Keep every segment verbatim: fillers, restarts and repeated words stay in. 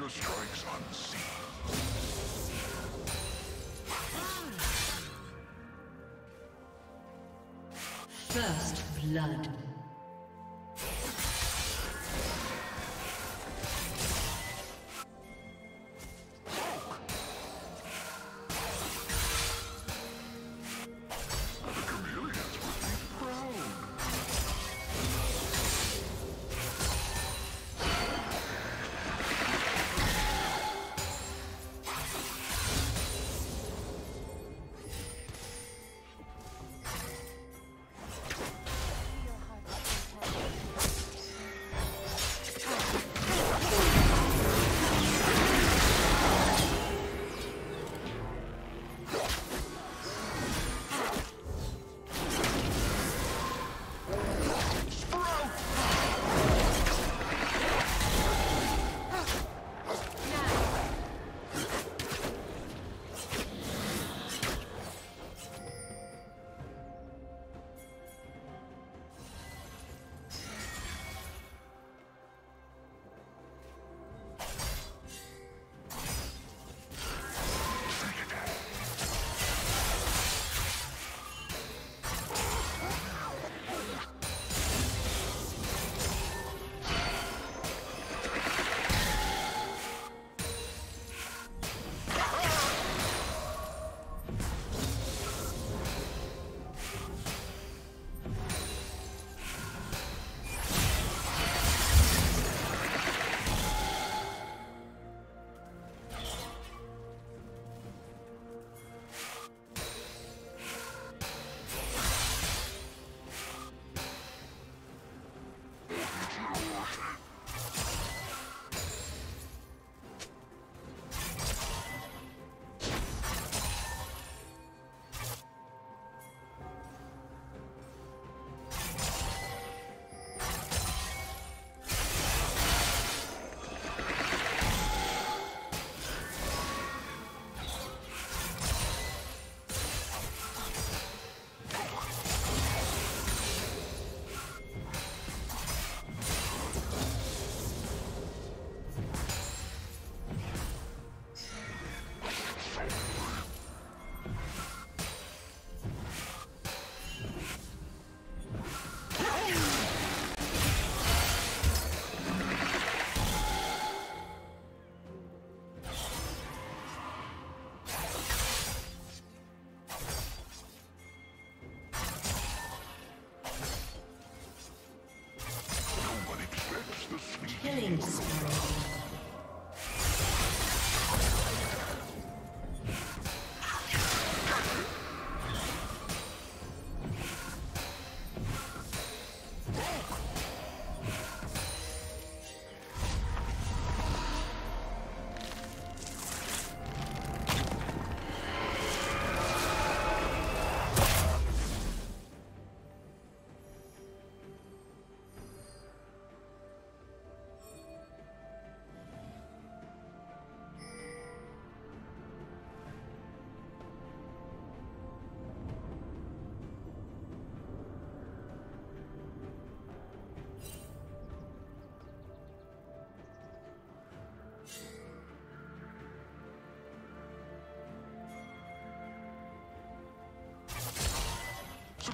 Nature strikes unseen. First blood.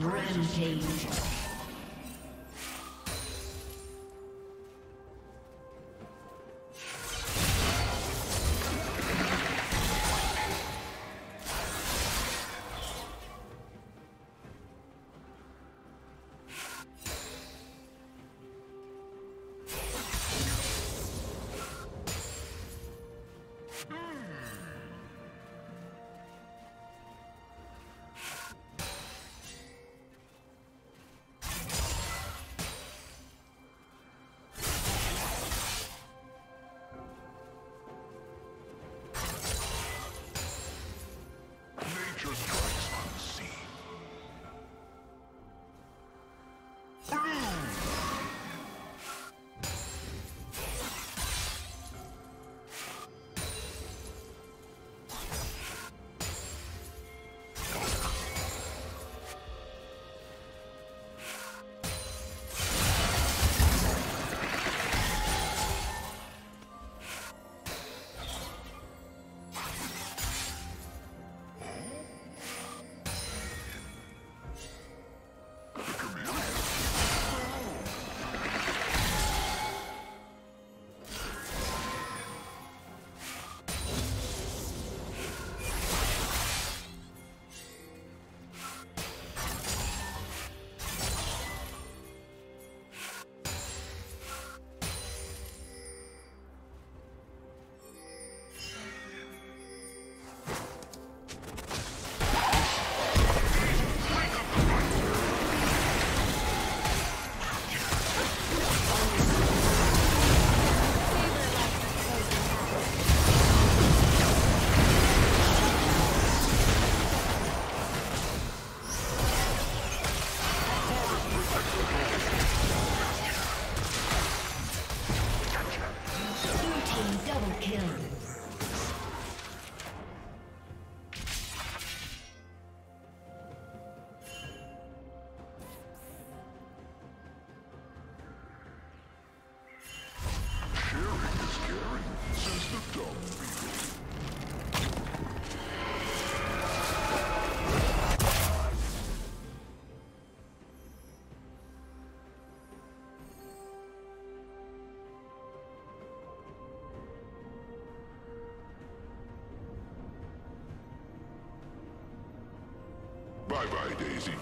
Rampage. Double kill. Bye-bye, Daisy.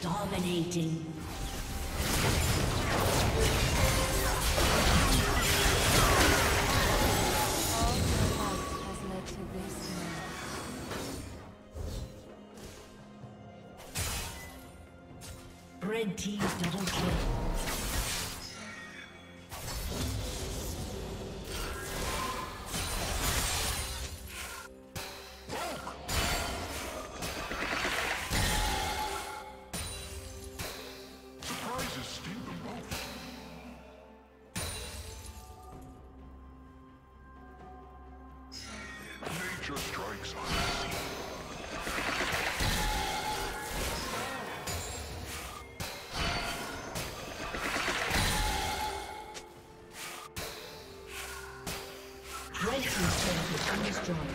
Dominating. Red team double kill. Red team's turret has been destroyed.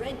Red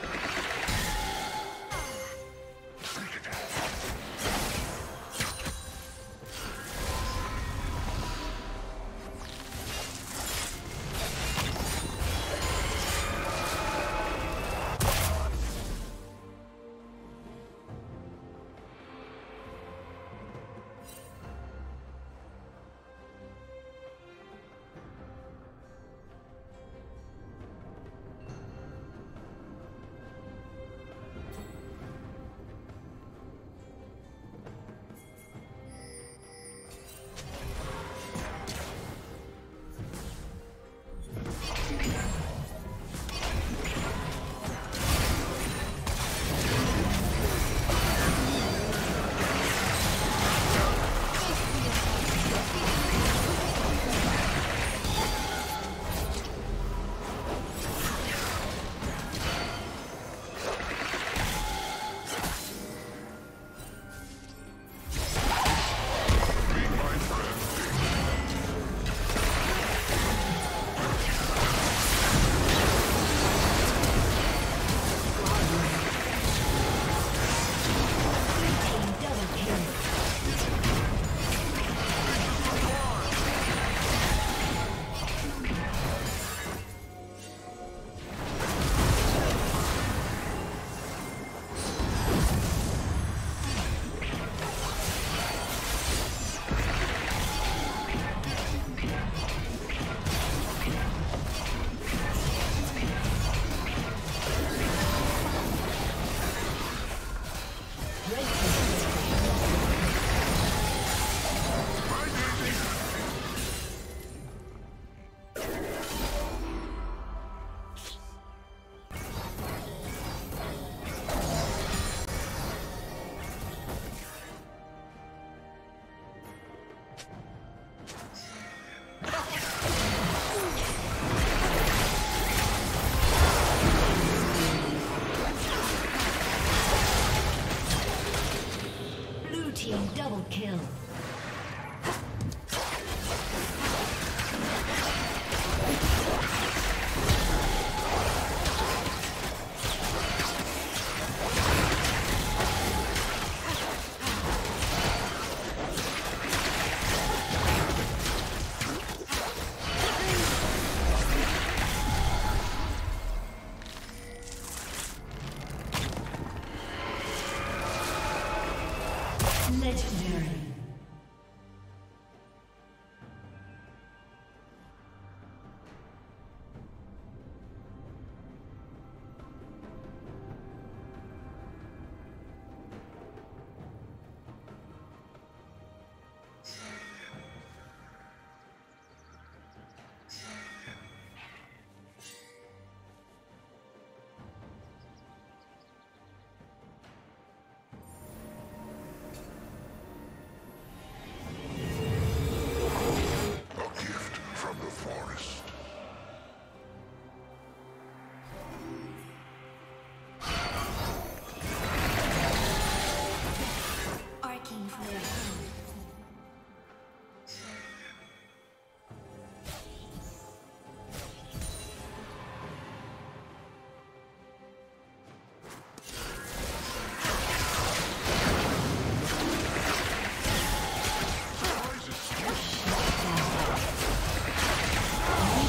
Oh,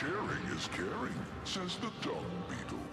Sharing is caring, says the dung beetle.